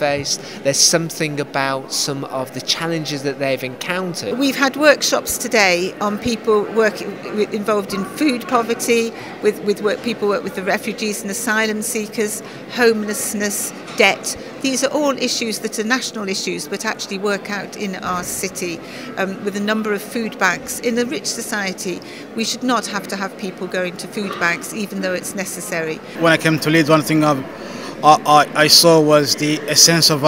faced. There's something about some of the challenges that they've encountered. We've had workshops today on people involved in food poverty, people work with the refugees and asylum seekers, homelessness, debt. These are all issues that are national issues but actually work out in our city with a number of food banks. In a rich society, we should not have to have people going to food banks, even though it's necessary. When I came to Leeds, one thing I saw was a sense of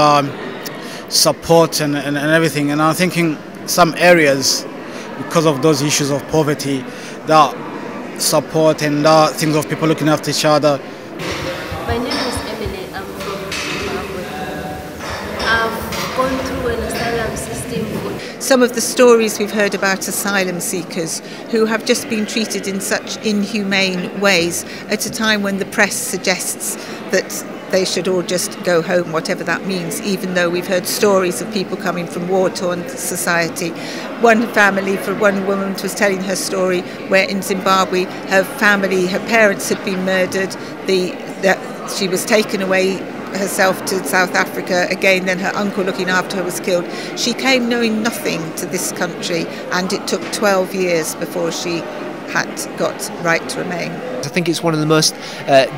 support and everything, and I'm thinking some areas, because of those issues of poverty, that support and that things of people looking after each other. My name is Emily, I'm from Zimbabwe. I've gone through an asylum system. Some of the stories we've heard about asylum seekers who have just been treated in such inhumane ways at a time when the press suggests that they should all just go home, whatever that means, even though we've heard stories of people coming from war-torn society. One woman was telling her story where in Zimbabwe her parents had been murdered, she was taken away herself to South Africa again, then her uncle looking after her was killed. She came knowing nothing to this country, and it took 12 years before she had got right to remain. I think it's one of the most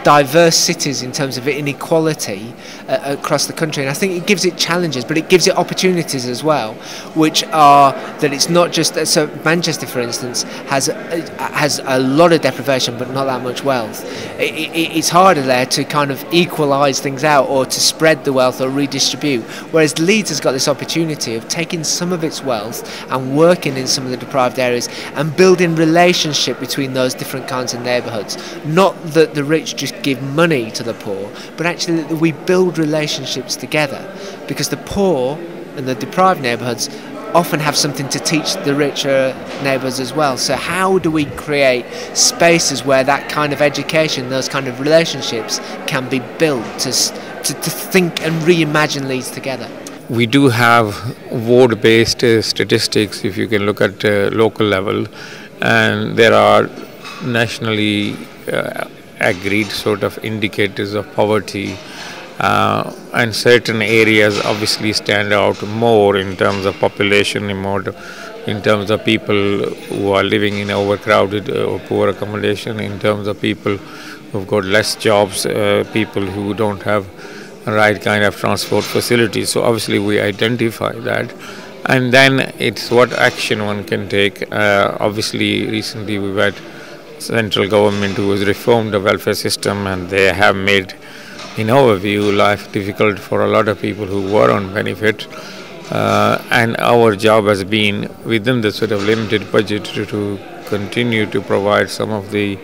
diverse cities in terms of inequality across the country, and I think it gives it challenges, but it gives it opportunities as well, which are that it's not just, so Manchester for instance has a lot of deprivation but not that much wealth. It's harder there to kind of equalise things out or to spread the wealth or redistribute, whereas Leeds has got this opportunity of taking some of its wealth and working in some of the deprived areas and building relationships between those different kinds of neighbourhoods. Not that the rich just give money to the poor, but actually that we build relationships together, because the poor and the deprived neighbourhoods often have something to teach the richer neighbours as well. So how do we create spaces where that kind of education, those kind of relationships can be built to think and reimagine Leeds together? We do have ward-based statistics if you can look at local level, and there are nationally agreed sort of indicators of poverty, and certain areas obviously stand out more in terms of population, in terms of people who are living in overcrowded or poor accommodation, in terms of people who've got less jobs, people who don't have the right kind of transport facilities. So obviously we identify that. And then it's what action one can take. Obviously, recently we've had central government who has reformed the welfare system, and they have made, in our view, life difficult for a lot of people who were on benefit. And our job has been, within the sort of limited budget, to continue to provide some of the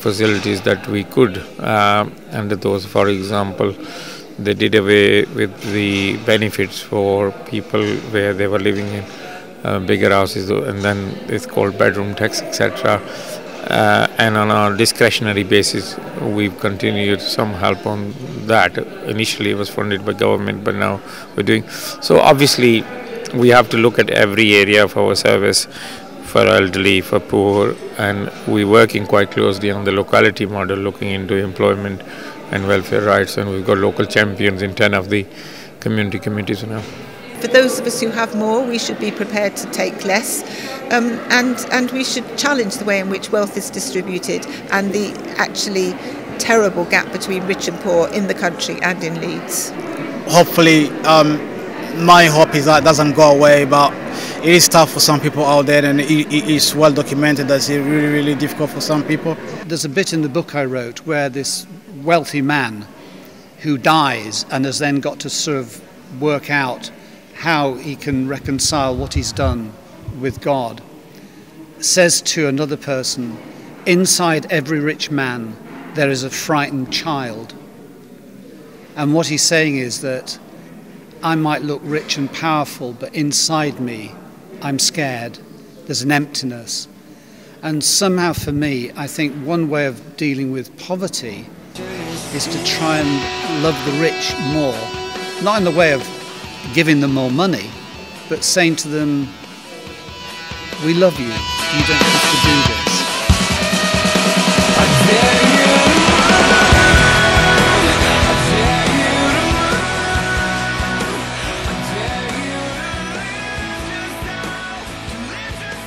facilities that we could under those. For example, they did away with the benefits for people where they were living in bigger houses, and then it's called bedroom tax, etc. And on a discretionary basis, we've continued some help on that. Initially, it was funded by government, but now we're doing. So obviously, we have to look at every area of our service, for elderly, for poor, and we're working quite closely on the locality model, looking into employment and welfare rights, and we've got local champions in 10 of the community committees now. For those of us who have more, we should be prepared to take less, and we should challenge the way in which wealth is distributed and the actually terrible gap between rich and poor in the country and in Leeds. Hopefully, my hope is that it doesn't go away, but it is tough for some people out there, and it is well documented that it's really, really difficult for some people. There's a bit in the book I wrote where this wealthy man who dies and has then got to sort of work out how he can reconcile what he's done with God, says to another person, "Inside every rich man there is a frightened child." And what he's saying is that I might look rich and powerful, but inside me I'm scared. There's an emptiness. And somehow for me, I think one way of dealing with poverty is to try and love the rich more, not in the way of giving them more money, but saying to them, "We love you, you don't have to do this."